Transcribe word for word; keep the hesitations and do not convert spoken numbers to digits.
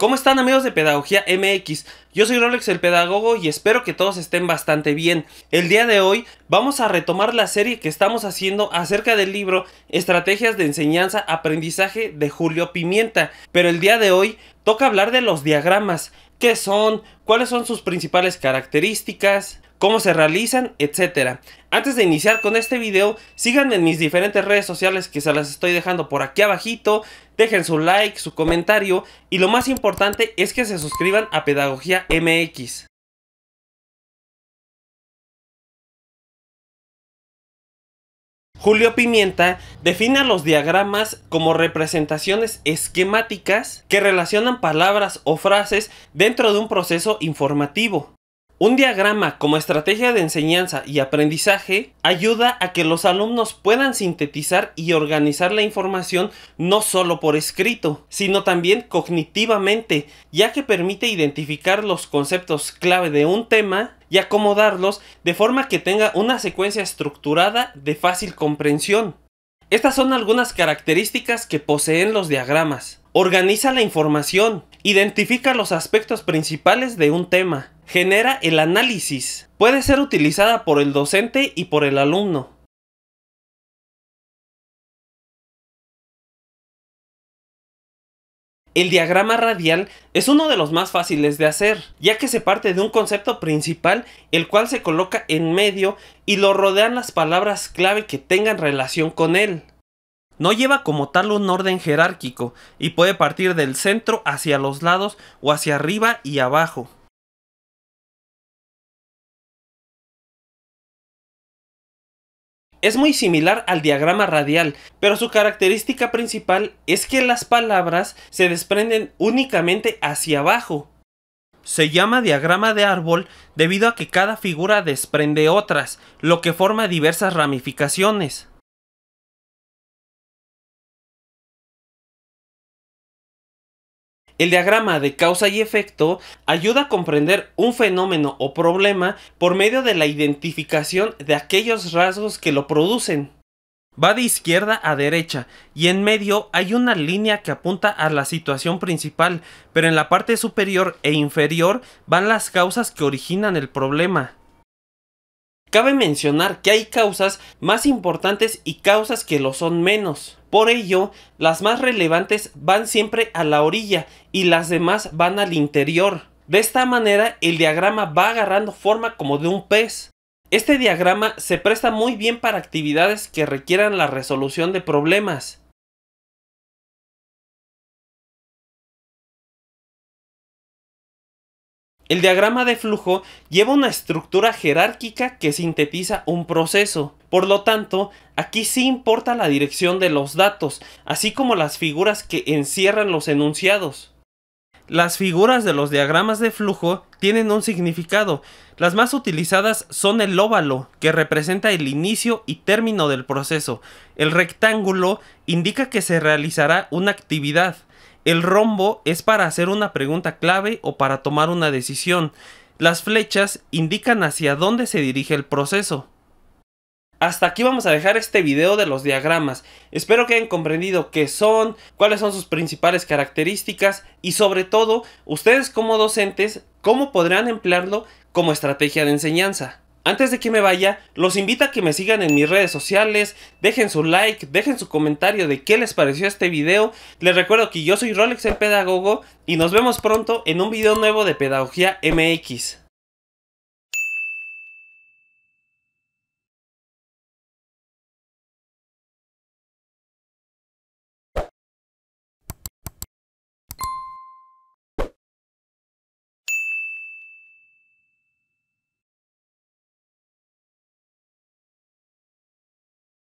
¿Cómo están, amigos de Pedagogía M X? Yo soy Rolex el Pedagogo y espero que todos estén bastante bien. El día de hoy vamos a retomar la serie que estamos haciendo acerca del libro Estrategias de Enseñanza-Aprendizaje de Julio Pimienta. Pero el día de hoy toca hablar de los diagramas. ¿Qué son? ¿Cuáles son sus principales características? Cómo se realizan, etcétera. Antes de iniciar con este video, síganme en mis diferentes redes sociales que se las estoy dejando por aquí abajito, dejen su like, su comentario y lo más importante es que se suscriban a Pedagogía M X. Julio Pimienta define a los diagramas como representaciones esquemáticas que relacionan palabras o frases dentro de un proceso informativo. Un diagrama como estrategia de enseñanza y aprendizaje ayuda a que los alumnos puedan sintetizar y organizar la información no solo por escrito, sino también cognitivamente, ya que permite identificar los conceptos clave de un tema y acomodarlos de forma que tenga una secuencia estructurada de fácil comprensión. Estas son algunas características que poseen los diagramas. Organiza la información, identifica los aspectos principales de un tema, genera el análisis, puede ser utilizada por el docente y por el alumno. El diagrama radial es uno de los más fáciles de hacer, ya que se parte de un concepto principal, el cual se coloca en medio y lo rodean las palabras clave que tengan relación con él. No lleva como tal un orden jerárquico y puede partir del centro hacia los lados o hacia arriba y abajo. Es muy similar al diagrama radial, pero su característica principal es que las palabras se desprenden únicamente hacia abajo. Se llama diagrama de árbol debido a que cada figura desprende otras, lo que forma diversas ramificaciones. El diagrama de causa y efecto ayuda a comprender un fenómeno o problema por medio de la identificación de aquellos rasgos que lo producen. Va de izquierda a derecha y en medio hay una línea que apunta a la situación principal, pero en la parte superior e inferior van las causas que originan el problema. Cabe mencionar que hay causas más importantes y causas que lo son menos. Por ello, las más relevantes van siempre a la orilla y las demás van al interior. De esta manera, el diagrama va agarrando forma como de un pez. Este diagrama se presta muy bien para actividades que requieran la resolución de problemas. El diagrama de flujo lleva una estructura jerárquica que sintetiza un proceso. Por lo tanto, aquí sí importa la dirección de los datos, así como las figuras que encierran los enunciados. Las figuras de los diagramas de flujo tienen un significado. Las más utilizadas son el óvalo, que representa el inicio y término del proceso. El rectángulo indica que se realizará una actividad. El rombo es para hacer una pregunta clave o para tomar una decisión. Las flechas indican hacia dónde se dirige el proceso. Hasta aquí vamos a dejar este video de los diagramas. Espero que hayan comprendido qué son, cuáles son sus principales características y sobre todo, ustedes como docentes, cómo podrán emplearlo como estrategia de enseñanza. Antes de que me vaya, los invito a que me sigan en mis redes sociales, dejen su like, dejen su comentario de qué les pareció este video. Les recuerdo que yo soy Rolex el Pedagogo y nos vemos pronto en un video nuevo de Pedagogía M X.